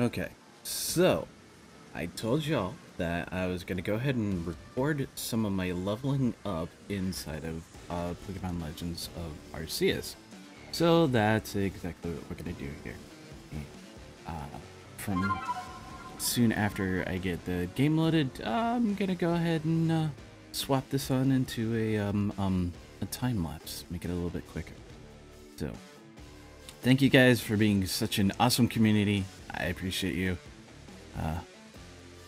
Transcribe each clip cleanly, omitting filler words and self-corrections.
Okay, so I told y'all that I was going to go ahead and record some of my leveling up inside of Pokémon Legends of Arceus. So that's exactly what we're going to do here. From soon after I get the game loaded, I'm going to go ahead and swap this on into a time-lapse, make it a little bit quicker. So, thank you guys for being such an awesome community. I appreciate you.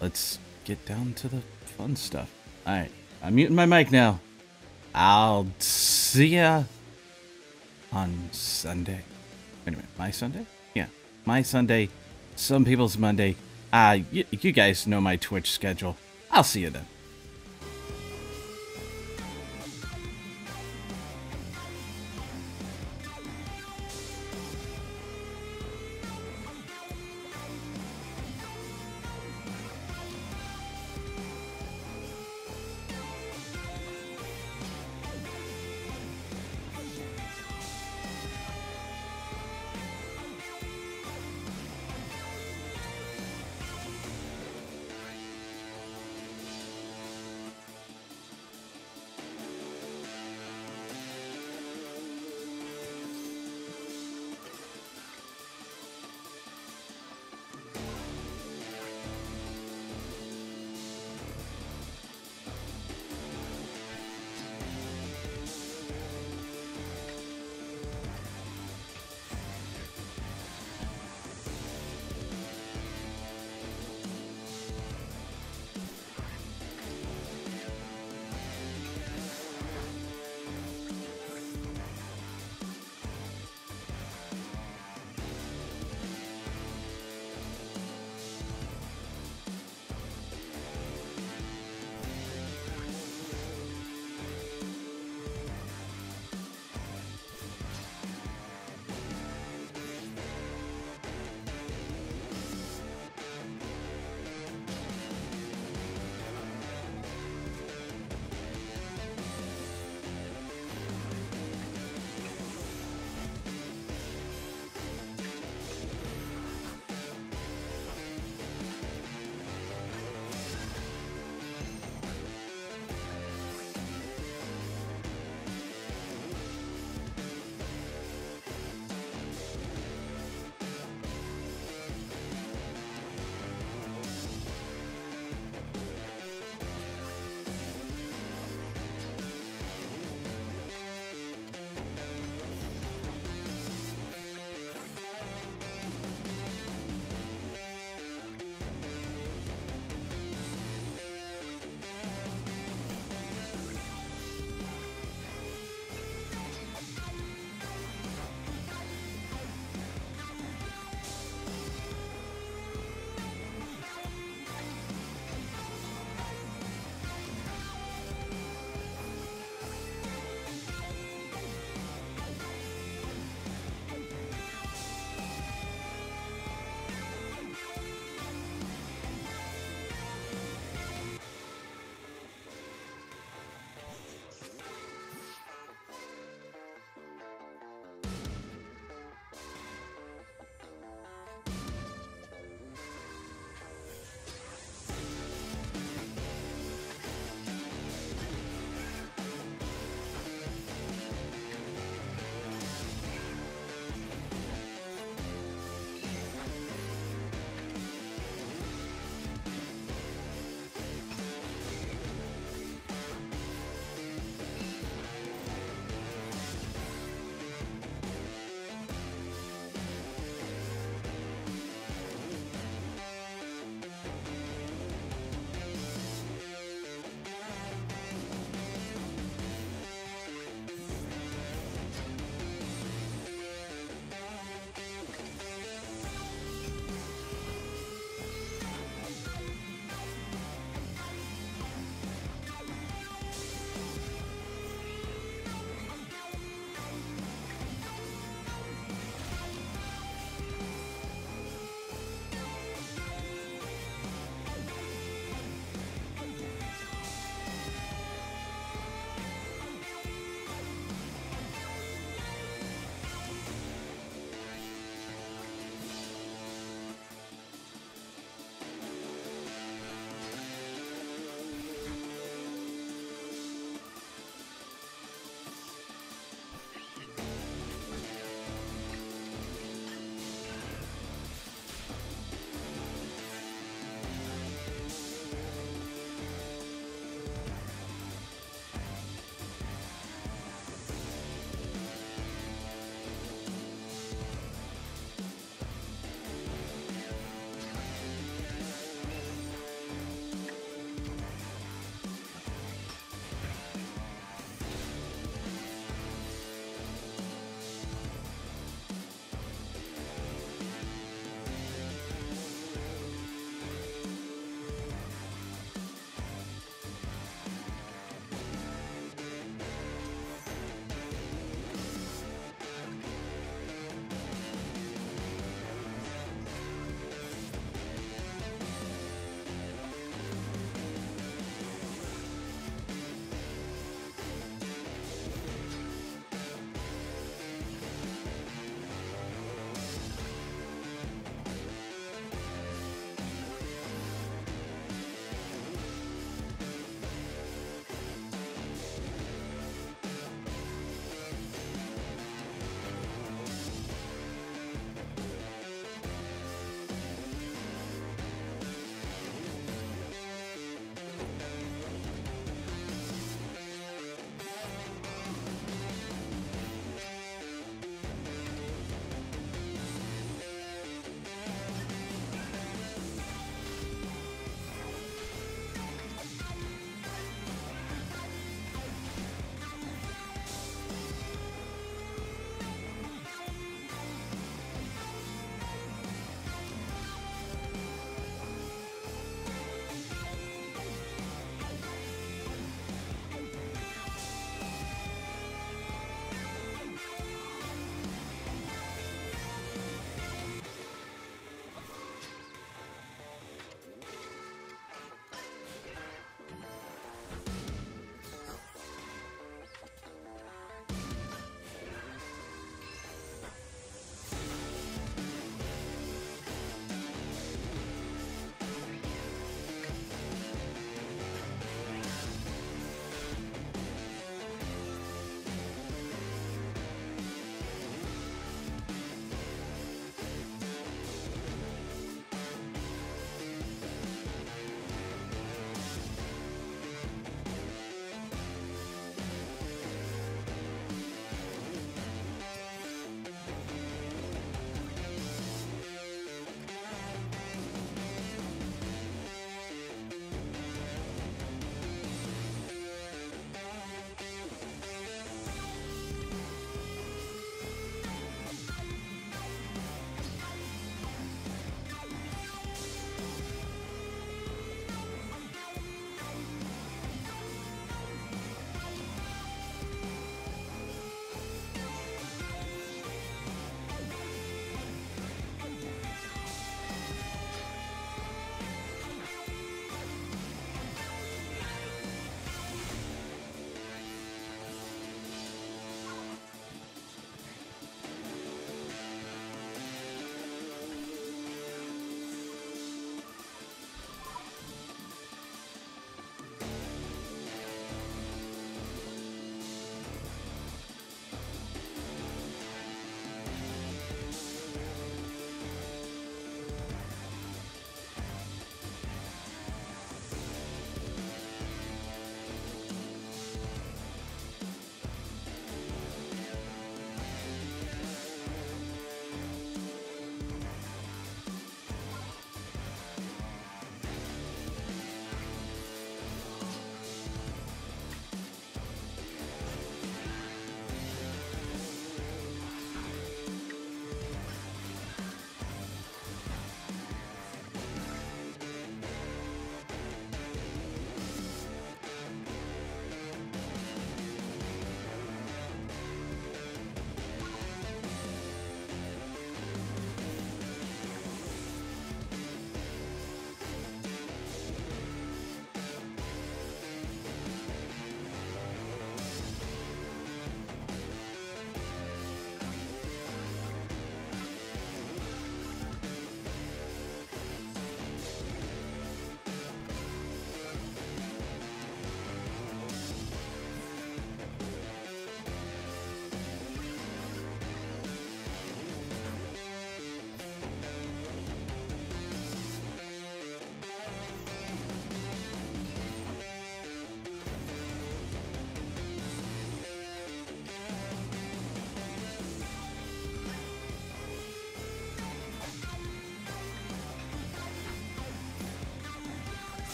Let's get down to the fun stuff. Alright, I'm muting my mic now. I'll see ya on Sunday. Wait a minute, my Sunday? Yeah, my Sunday. Some people's Monday. You guys know my Twitch schedule. I'll see you then.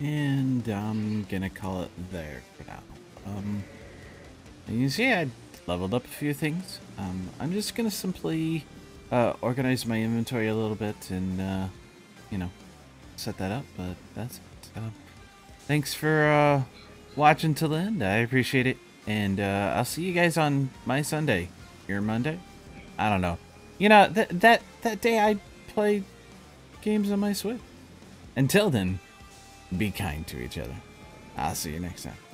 And I'm gonna call it there for now. You can see I leveled up a few things. I'm just gonna simply organize my inventory a little bit and, you know, set that up, but that's it. Thanks for watching till the end. I appreciate it. And I'll see you guys on my Sunday. Your Monday? I don't know. You know, that day I play games on my Switch. Until then, be kind to each other. I'll see you next time.